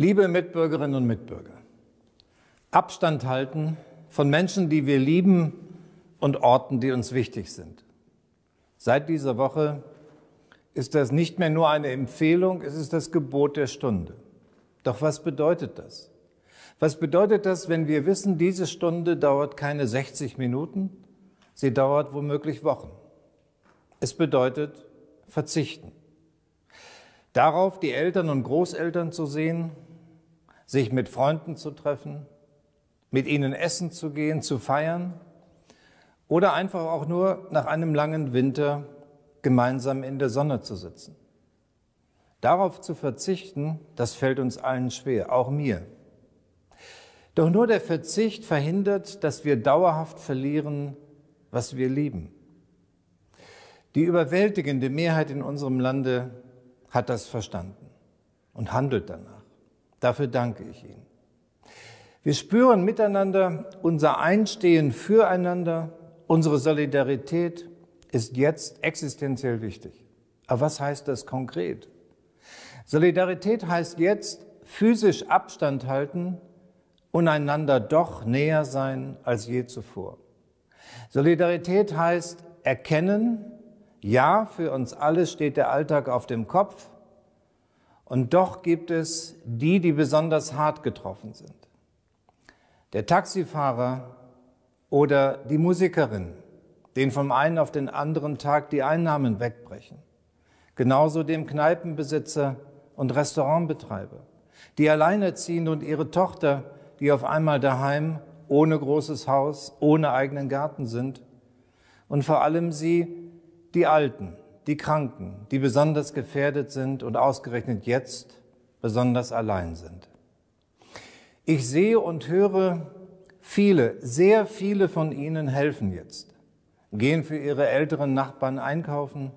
Liebe Mitbürgerinnen und Mitbürger, Abstand halten von Menschen, die wir lieben und Orten, die uns wichtig sind. Seit dieser Woche ist das nicht mehr nur eine Empfehlung, es ist das Gebot der Stunde. Doch was bedeutet das? Was bedeutet das, wenn wir wissen, diese Stunde dauert keine 60 Minuten, sie dauert womöglich Wochen? Es bedeutet verzichten. Darauf, die Eltern und Großeltern zu sehen, sich mit Freunden zu treffen, mit ihnen essen zu gehen, zu feiern oder einfach auch nur nach einem langen Winter gemeinsam in der Sonne zu sitzen. Darauf zu verzichten, das fällt uns allen schwer, auch mir. Doch nur der Verzicht verhindert, dass wir dauerhaft verlieren, was wir lieben. Die überwältigende Mehrheit in unserem Lande hat das verstanden und handelt danach. Dafür danke ich Ihnen. Wir spüren miteinander unser Einstehen füreinander. Unsere Solidarität ist jetzt existenziell wichtig. Aber was heißt das konkret? Solidarität heißt jetzt physisch Abstand halten und einander doch näher sein als je zuvor. Solidarität heißt erkennen, ja, für uns alle steht der Alltag auf dem Kopf und doch gibt es die, die besonders hart getroffen sind. Der Taxifahrer oder die Musikerin, denen vom einen auf den anderen Tag die Einnahmen wegbrechen. Genauso dem Kneipenbesitzer und Restaurantbetreiber, die Alleinerziehende und ihre Tochter, die auf einmal daheim, ohne großes Haus, ohne eigenen Garten sind und vor allem sie, die Alten, die Kranken, die besonders gefährdet sind und ausgerechnet jetzt besonders allein sind. Ich sehe und höre, viele, sehr viele von Ihnen helfen jetzt, gehen für ihre älteren Nachbarn einkaufen,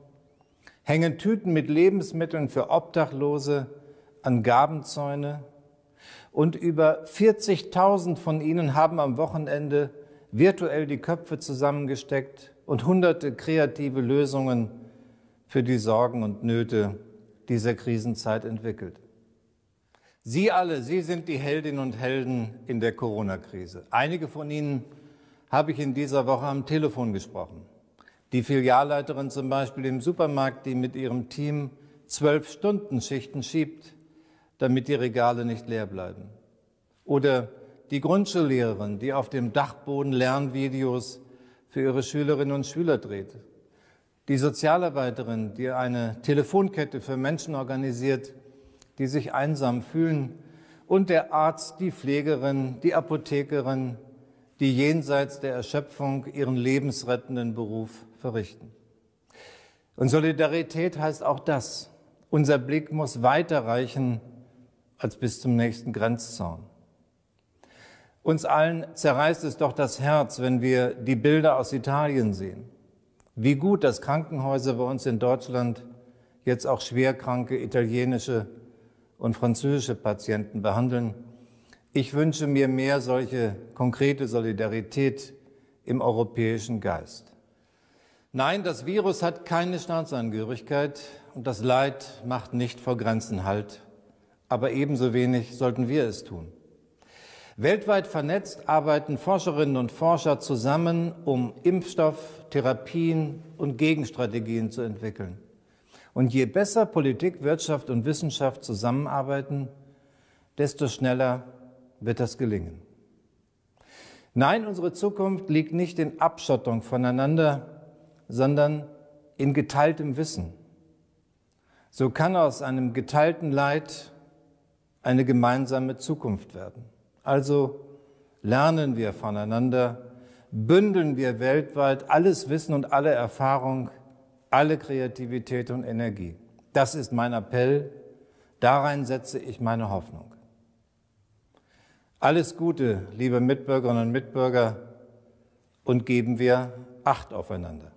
hängen Tüten mit Lebensmitteln für Obdachlose an Gabenzäune und über 40.000 von Ihnen haben am Wochenende virtuell die Köpfe zusammengesteckt und hunderte kreative Lösungen für die Sorgen und Nöte dieser Krisenzeit entwickelt. Sie alle, Sie sind die Heldinnen und Helden in der Corona-Krise. Einige von Ihnen habe ich in dieser Woche am Telefon gesprochen. Die Filialleiterin zum Beispiel im Supermarkt, die mit ihrem Team 12-Stunden-Schichten schiebt, damit die Regale nicht leer bleiben. Oder die Grundschullehrerin, die auf dem Dachboden Lernvideos für ihre Schülerinnen und Schüler dreht. Die Sozialarbeiterin, die eine Telefonkette für Menschen organisiert, die sich einsam fühlen. Und der Arzt, die Pflegerin, die Apothekerin, die jenseits der Erschöpfung ihren lebensrettenden Beruf verrichten. Und Solidarität heißt auch das. Unser Blick muss weiter reichen als bis zum nächsten Grenzzaun. Uns allen zerreißt es doch das Herz, wenn wir die Bilder aus Italien sehen. Wie gut, dass Krankenhäuser bei uns in Deutschland jetzt auch schwerkranke italienische und französische Patienten behandeln. Ich wünsche mir mehr solche konkrete Solidarität im europäischen Geist. Nein, das Virus hat keine Staatsangehörigkeit und das Leid macht nicht vor Grenzen Halt. Aber ebenso wenig sollten wir es tun. Weltweit vernetzt arbeiten Forscherinnen und Forscher zusammen, um Impfstoff, Therapien und Gegenstrategien zu entwickeln. Und je besser Politik, Wirtschaft und Wissenschaft zusammenarbeiten, desto schneller wird das gelingen. Nein, unsere Zukunft liegt nicht in Abschottung voneinander, sondern in geteiltem Wissen. So kann aus einem geteilten Leid eine gemeinsame Zukunft werden. Also lernen wir voneinander, bündeln wir weltweit alles Wissen und alle Erfahrung, alle Kreativität und Energie. Das ist mein Appell, darin setze ich meine Hoffnung. Alles Gute, liebe Mitbürgerinnen und Mitbürger, und geben wir Acht aufeinander.